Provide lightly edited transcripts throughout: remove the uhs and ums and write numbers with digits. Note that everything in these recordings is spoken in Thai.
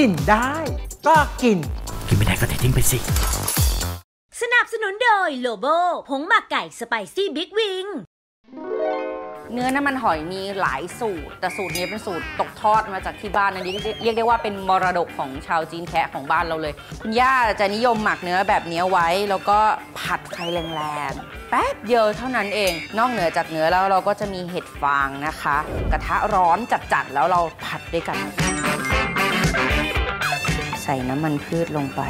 กินได้ก็กินไม่ได้ก็เททิ้งไปสิสนับสนุนโดยโลโบผงหมักไก่สไปซี่บิ๊กวิงเนื้อน้ำมันหอยมีหลายสูตรแต่สูตรนี้เป็นสูตรตกทอดมาจากที่บ้านอันนี้เรียกได้ว่าเป็นมรดกของชาวจีนแคะของบ้านเราเลยคุณย่าจะนิยมหมักเนื้อแบบนี้ไว้แล้วก็ผัดไฟแรงๆแป๊บเดียวเท่านั้นเองนอกเหนือจากเนื้อแล้วเราก็จะมีเห็ดฟางนะคะกระทะร้อนจัดๆแล้วเราผัดด้วยกันใส่น้ำมันพืชลงไป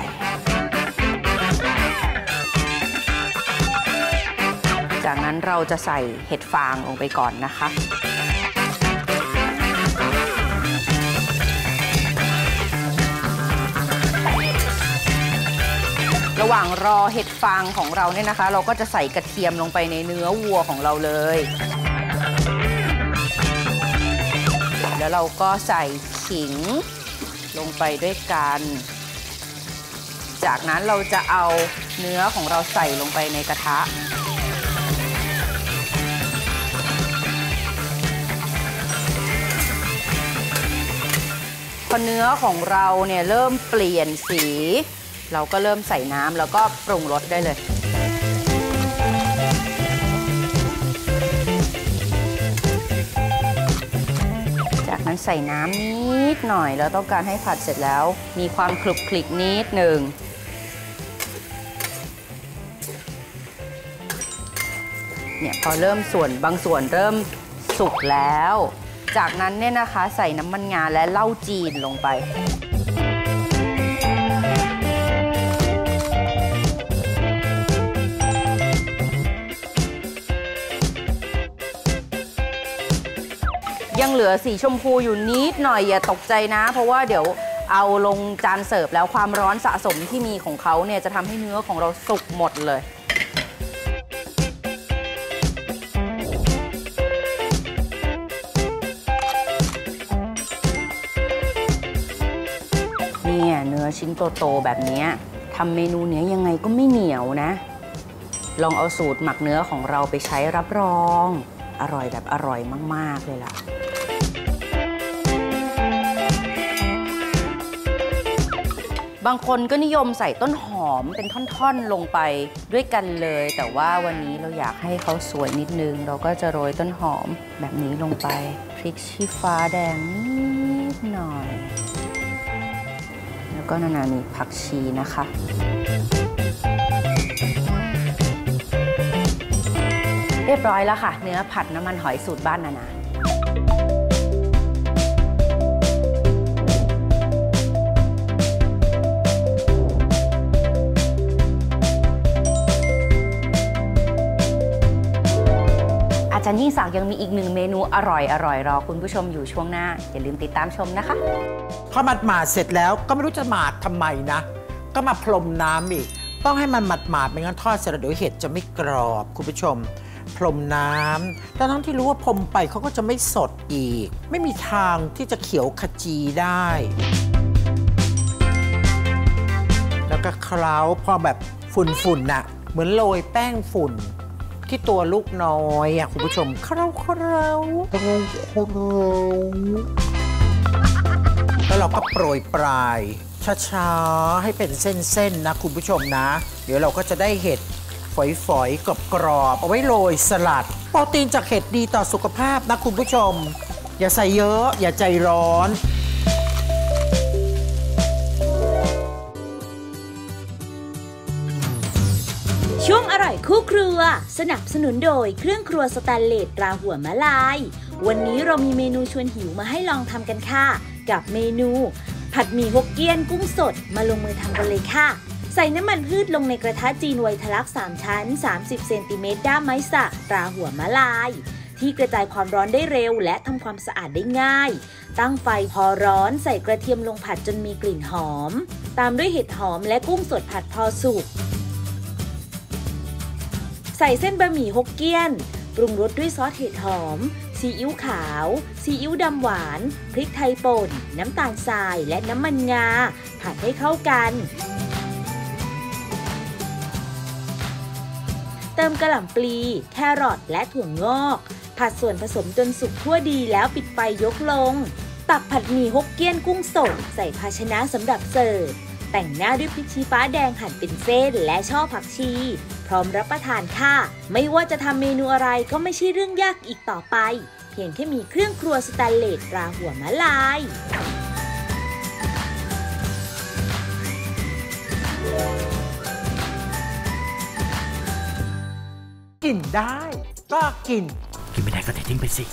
จากนั้นเราจะใส่เห็ดฟางลงไปก่อนนะคะระหว่างรอเห็ดฟางของเราเนี่ยนะคะเราก็จะใส่กระเทียมลงไปในเนื้อวัวของเราเลยแล้วเราก็ใส่ขิงลงไปด้วยกันจากนั้นเราจะเอาเนื้อของเราใส่ลงไปในกระทะพอเนื้อของเราเนี่ยเริ่มเปลี่ยนสีเราก็เริ่มใส่น้ำแล้วก็ปรุงรสได้เลยจากนั้นใส่น้ำนิดหน่อยเราต้องการให้ผัดเสร็จแล้วมีความคลุกคลิกนิดหนึ่งเนี่ยพอเริ่มส่วนบางส่วนเริ่มสุกแล้วจากนั้นเนี่ยนะคะใส่น้ำมันงาและเหล้าจีนลงไปยังเหลือสีชมพูอยู่นิดหน่อยอย่าตกใจนะเพราะว่าเดี๋ยวเอาลงจานเสิร์ฟแล้วความร้อนสะสมที่มีของเขาเนี่ยจะทำให้เนื้อของเราสุกหมดเลยชิ้นโตๆแบบนี้ทำเมนูเนี้ยยังไงก็ไม่เหนียวนะลองเอาสูตรหมักเนื้อของเราไปใช้รับรองอร่อยแบบอร่อยมากๆเลยล่ะบางคนก็นิยมใส่ต้นหอมเป็นท่อนๆลงไปด้วยกันเลยแต่ว่าวันนี้เราอยากให้เขาสวยนิดนึงเราก็จะโรยต้นหอมแบบนี้ลงไปพริกชี้ฟ้าแดงนิดหน่อยก็นามีผักชีนะคะเรียบร้อยแล้วค่ะเนื้อผัดน้ำมันหอยสูตรบ้านนาอาจารย์ยิ่งศักดิ์ยังมีอีกหนึ่งเมนูอร่อยรอคุณผู้ชมอยู่ช่วงหน้าอย่าลืมติดตามชมนะคะพอหมาดเสร็จแล้วก็ไม่รู้จะหมาดทำไมนะก็มาพรมน้ำอีกต้องให้มันหมาดไม่งั้นทอดเสร็จแล้วเดี๋ยวเห็ดจะไม่กรอบคุณผู้ชมพรมน้ำแต่ทั้งที่รู้ว่าพรมไปเขาก็จะไม่สดอีกไม่มีทางที่จะเขียวขจีได้แล้วก็เคล้าพอแบบฝุ่นน่ะเหมือนโรยแป้งฝุ่นที่ตัวลูกน้อยอ่ะคุณผู้ชมเคล้าแล้วเราก็โปรยปลายช้าๆให้เป็นเส้นๆนะคุณผู้ชมนะเดี๋ยวเราก็จะได้เห็ดฝอยๆกรอบๆเอาไว้โรยสลัดโปรตีนจากเห็ดดีต่อสุขภาพนะคุณผู้ชมอย่าใส่เยอะอย่าใจร้อนช่วงอร่อยคู่ครัวสนับสนุนโดยเครื่องครัวสแตนเลสตราหัวมะลายวันนี้เรามีเมนูชวนหิวมาให้ลองทำกันค่ะกับเมนูผัดหมี่ฮกเกี้ยนกุ้งสดมาลงมือทำกันเลยค่ะใส่น้ำมันพืชลงในกระทะจีนไวทะลัก3ชั้น30เซนติเมตรด้ามไม้สักตราหัวมะลายที่กระจายความร้อนได้เร็วและทำความสะอาดได้ง่ายตั้งไฟพอร้อนใส่กระเทียมลงผัดจนมีกลิ่นหอมตามด้วยเห็ดหอมและกุ้งสดผัดพอสุกใส่เส้นบะหมี่ฮกเกี้ยนปรุงรสด้วยซอสเห็ดหอมซีอิ๊วขาวซีอิ๊วดำหวานพริกไทยป่นน้ำตาลทรายและน้ำมันงาผัดให้เข้ากันเติมกระหล่ำปลีแครอทและถั่วงอกผัดส่วนผสมจนสุกทั่วดีแล้วปิดไฟยกลง ตักผัดหมี่ฮกเกี้ยนกุ้งสดใส่ภาชนะสำหรับเสิร์ฟแต่งหน้าด้วยพริกชี้ฟ้าแดงหั่นเป็นเส้นและช่อผักชีพร้อมรับประทานค่ะไม่ว่าจะทำเมนูอะไรก็ไม่ใช่เรื่องยากอีกต่อไปเพียงแค่มีเครื่องครัวสแตนเลสตราหัวมะลายกินได้ก็กินไม่ได้ก็เททิ้งไปสิ